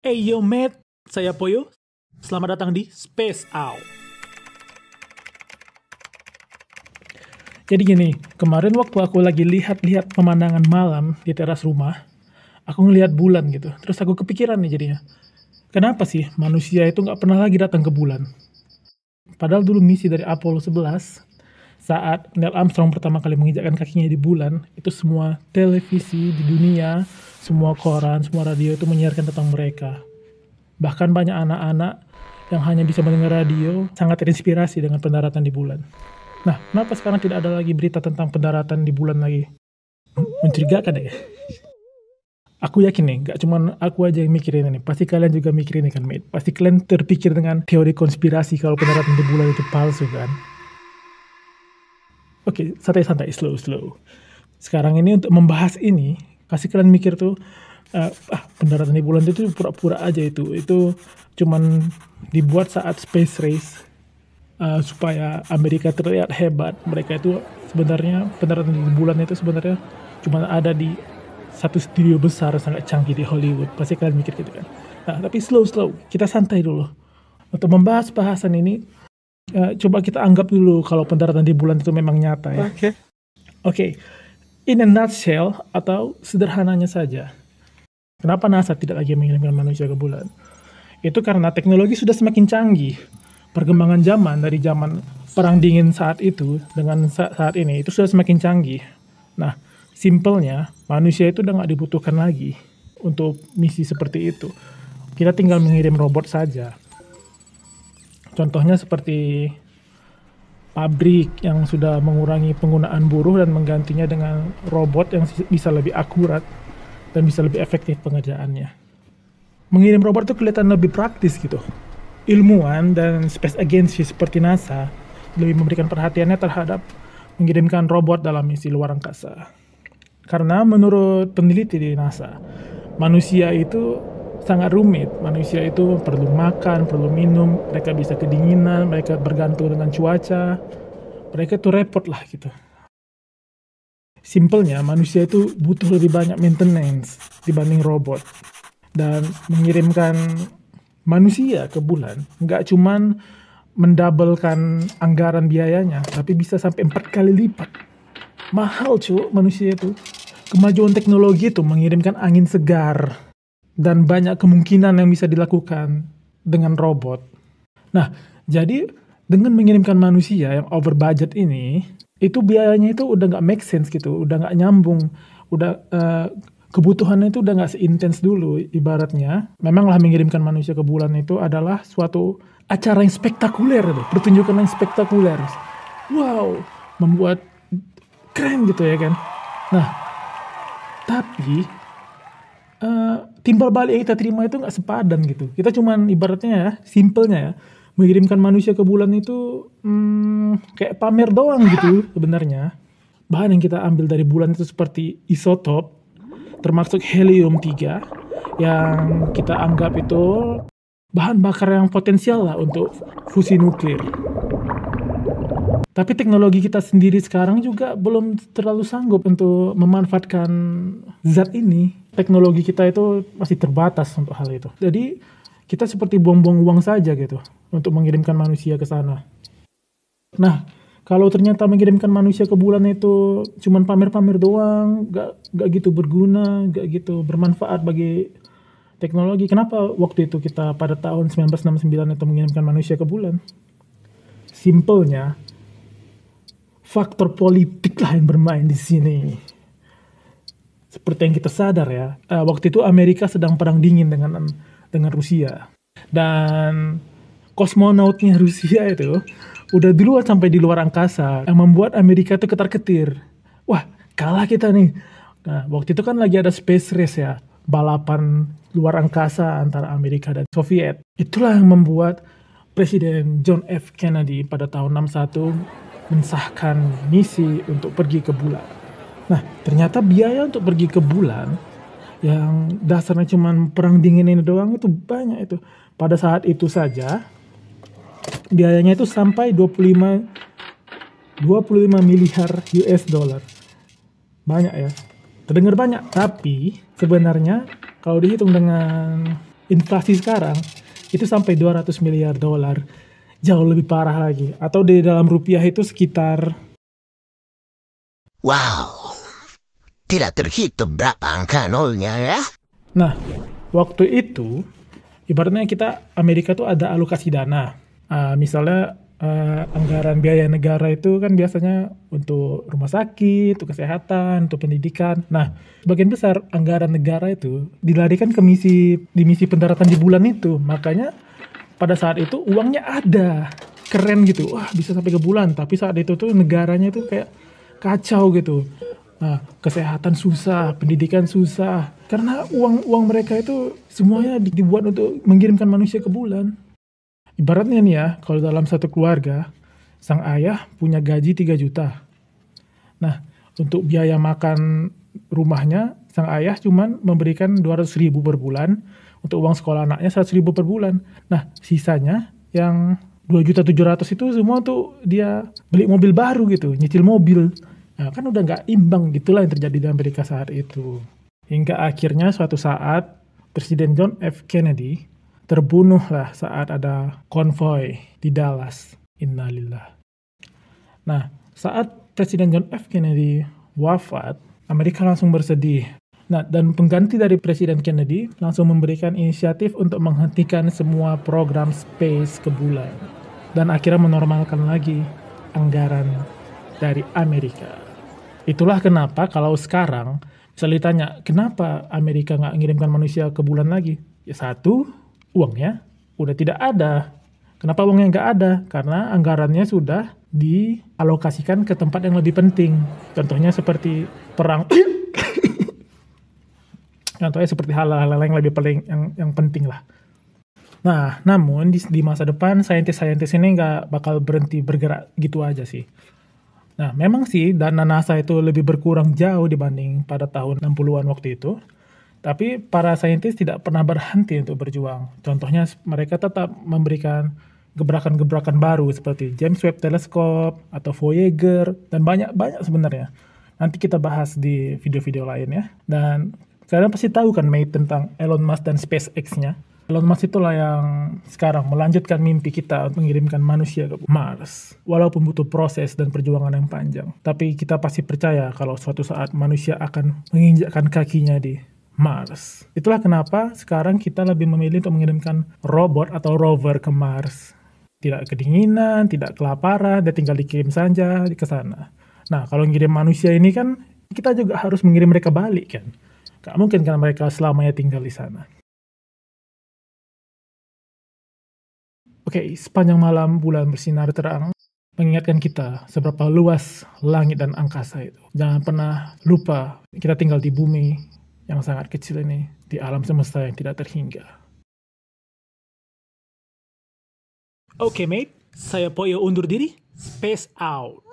Hey yo mate, saya Poyo. Selamat datang di Space Out. Jadi gini, kemarin waktu aku lagi lihat-lihat pemandangan malam di teras rumah, aku ngelihat bulan gitu. Terus aku kepikiran nih jadinya, kenapa sih manusia itu nggak pernah lagi datang ke bulan? Padahal dulu misi dari Apollo 11, saat Neil Armstrong pertama kali menginjakkan kakinya di bulan, itu semua televisi di dunia, semua koran, semua radio itu menyiarkan tentang mereka. Bahkan banyak anak-anak yang hanya bisa mendengar radio sangat terinspirasi dengan pendaratan di bulan. Nah, kenapa sekarang tidak ada lagi berita tentang pendaratan di bulan lagi? Mencurigakan ya? Aku yakin nih, gak cuma aku aja yang mikirin ini. Pasti kalian juga mikirin ini kan, mate? Pasti kalian terpikir dengan teori konspirasi kalau pendaratan di bulan itu palsu kan? Oke, santai-santai, slow-slow. Sekarang ini untuk membahas ini, pasti kalian mikir tuh, pendaratan di bulan itu pura-pura aja itu. Itu cuman dibuat saat Space Race, supaya Amerika terlihat hebat. Mereka itu sebenarnya, pendaratan di bulan itu sebenarnya cuma ada di satu studio besar sangat canggih di Hollywood. Pasti kalian mikir gitu kan. Nah, tapi slow-slow, kita santai dulu. Untuk membahas bahasan ini, coba kita anggap dulu kalau pendaratan di bulan itu memang nyata ya. Oke. Okay. In a nutshell, atau sederhananya saja, kenapa NASA tidak lagi mengirimkan manusia ke bulan? Itu karena teknologi sudah semakin canggih. Perkembangan zaman dari zaman Perang Dingin saat itu dengan saat ini itu sudah semakin canggih. Nah, simpelnya manusia itu udah nggak dibutuhkan lagi untuk misi seperti itu. Kita tinggal mengirim robot saja. Contohnya seperti pabrik yang sudah mengurangi penggunaan buruh dan menggantinya dengan robot yang bisa lebih akurat dan bisa lebih efektif pengerjaannya. Mengirim robot itu kelihatan lebih praktis gitu. Ilmuwan dan space agency seperti NASA lebih memberikan perhatiannya terhadap mengirimkan robot dalam misi luar angkasa. Karena menurut peneliti di NASA, manusia itu sangat rumit. Manusia itu perlu makan, perlu minum, mereka bisa kedinginan, mereka bergantung dengan cuaca, mereka tuh repot lah gitu. Simpelnya manusia itu butuh lebih banyak maintenance dibanding robot. Dan mengirimkan manusia ke bulan nggak cuman mendabelkan anggaran biayanya, tapi bisa sampai 4 kali lipat. Mahal cu manusia itu. Kemajuan teknologi itu mengirimkan angin segar dan banyak kemungkinan yang bisa dilakukan dengan robot. Nah, jadi dengan mengirimkan manusia yang over budget ini, itu biayanya itu udah nggak make sense gitu, udah nggak nyambung, udah kebutuhannya itu udah nggak seintens dulu ibaratnya. Memanglah mengirimkan manusia ke bulan itu adalah suatu acara yang spektakuler, gitu, pertunjukan yang spektakuler. Wow, membuat keren gitu ya kan. Nah, tapi timbal balik yang kita terima itu nggak sepadan gitu. Kita cuman ibaratnya ya, simpelnya ya, mengirimkan manusia ke bulan itu kayak pamer doang gitu sebenarnya. Bahan yang kita ambil dari bulan itu seperti isotop, termasuk helium-3 yang kita anggap itu bahan bakar yang potensial lah untuk fusi nuklir. Tapi teknologi kita sendiri sekarang juga belum terlalu sanggup untuk memanfaatkan zat ini. Teknologi kita itu masih terbatas untuk hal itu. Jadi kita seperti buang-buang uang saja gitu untuk mengirimkan manusia ke sana. Nah, kalau ternyata mengirimkan manusia ke bulan itu cuman pamer-pamer doang, gak gitu berguna, gak gitu bermanfaat bagi teknologi. Kenapa waktu itu kita pada tahun 1969 itu mengirimkan manusia ke bulan? Simpelnya, faktor politik lah yang bermain di sini. Seperti yang kita sadar ya, waktu itu Amerika sedang perang dingin dengan Rusia. Dan kosmonautnya Rusia itu udah duluan sampai di luar angkasa, yang membuat Amerika itu ketar-ketir. Wah, kalah kita nih. Nah, waktu itu kan lagi ada Space Race ya, balapan luar angkasa antara Amerika dan Soviet. Itulah yang membuat Presiden John F. Kennedy pada tahun 61 mensahkan misi untuk pergi ke bulan. Nah, ternyata biaya untuk pergi ke bulan yang dasarnya cuma perang dingin ini doang itu banyak itu. Pada saat itu saja biayanya itu sampai 25 miliar US dollar. Banyak ya. Terdengar banyak, tapi sebenarnya kalau dihitung dengan inflasi sekarang itu sampai 200 miliar dolar. Jauh lebih parah lagi. Atau di dalam rupiah itu sekitar... Wow, tidak terhitung berapa angka nolnya ya. Nah, waktu itu, ibaratnya kita Amerika tuh ada alokasi dana. Misalnya anggaran biaya negara itu kan biasanya untuk rumah sakit, untuk kesehatan, untuk pendidikan. Nah, sebagian besar anggaran negara itu dilarikan ke misi pendaratan di bulan itu. Makanya pada saat itu uangnya ada, keren gitu. Wah, bisa sampai ke bulan. Tapi saat itu tuh negaranya itu kayak kacau gitu. Nah, kesehatan susah, pendidikan susah. Karena uang mereka itu semuanya dibuat untuk mengirimkan manusia ke bulan. Ibaratnya nih ya, kalau dalam satu keluarga, sang ayah punya gaji 3 juta. Nah, untuk biaya makan rumahnya, sang ayah cuman memberikan 200 ribu per bulan. Untuk uang sekolah anaknya 100 ribu per bulan. Nah, sisanya yang 2.700.000 itu semua untuk dia beli mobil baru gitu, nyicil mobil. Nah, kan udah nggak imbang gitulah yang terjadi di Amerika saat itu. Hingga akhirnya suatu saat Presiden John F. Kennedy terbunuhlah saat ada konvoy di Dallas. Innalillah. Nah, saat Presiden John F. Kennedy wafat, Amerika langsung bersedih. Nah, dan pengganti dari Presiden Kennedy langsung memberikan inisiatif untuk menghentikan semua program space ke bulan. Dan akhirnya menormalkan lagi anggaran dari Amerika. Itulah kenapa kalau sekarang misalnya ditanya kenapa Amerika nggak ngirimkan manusia ke bulan lagi, ya satu, uangnya udah tidak ada. Kenapa uangnya nggak ada? Karena anggarannya sudah dialokasikan ke tempat yang lebih penting. Contohnya seperti perang. Contohnya seperti hal-hal yang lebih yang penting lah. Nah, namun di masa depan saintis-saintis ini nggak bakal berhenti bergerak gitu aja sih. Nah, memang sih dana NASA itu lebih berkurang jauh dibanding pada tahun 60-an waktu itu. Tapi para saintis tidak pernah berhenti untuk berjuang. Contohnya mereka tetap memberikan gebrakan-gebrakan baru seperti James Webb Telescope atau Voyager dan banyak-banyak sebenarnya. Nanti kita bahas di video-video lain ya. Dan kalian pasti tahu kan Mate tentang Elon Musk dan SpaceX-nya. Elon Musk itulah yang sekarang melanjutkan mimpi kita untuk mengirimkan manusia ke Mars. Walaupun butuh proses dan perjuangan yang panjang. Tapi kita pasti percaya kalau suatu saat manusia akan menginjakkan kakinya di Mars. Itulah kenapa sekarang kita lebih memilih untuk mengirimkan robot atau rover ke Mars. Tidak kedinginan, tidak kelaparan, dia tinggal dikirim saja ke sana. Nah, kalau ngirim manusia ini kan kita juga harus mengirim mereka balik kan. Gak mungkin kan mereka selamanya tinggal di sana. Oke, sepanjang malam bulan bersinar terang mengingatkan kita seberapa luas langit dan angkasa itu. Jangan pernah lupa kita tinggal di bumi yang sangat kecil ini, di alam semesta yang tidak terhingga. Oke mate, saya Poyo undur diri. Space out.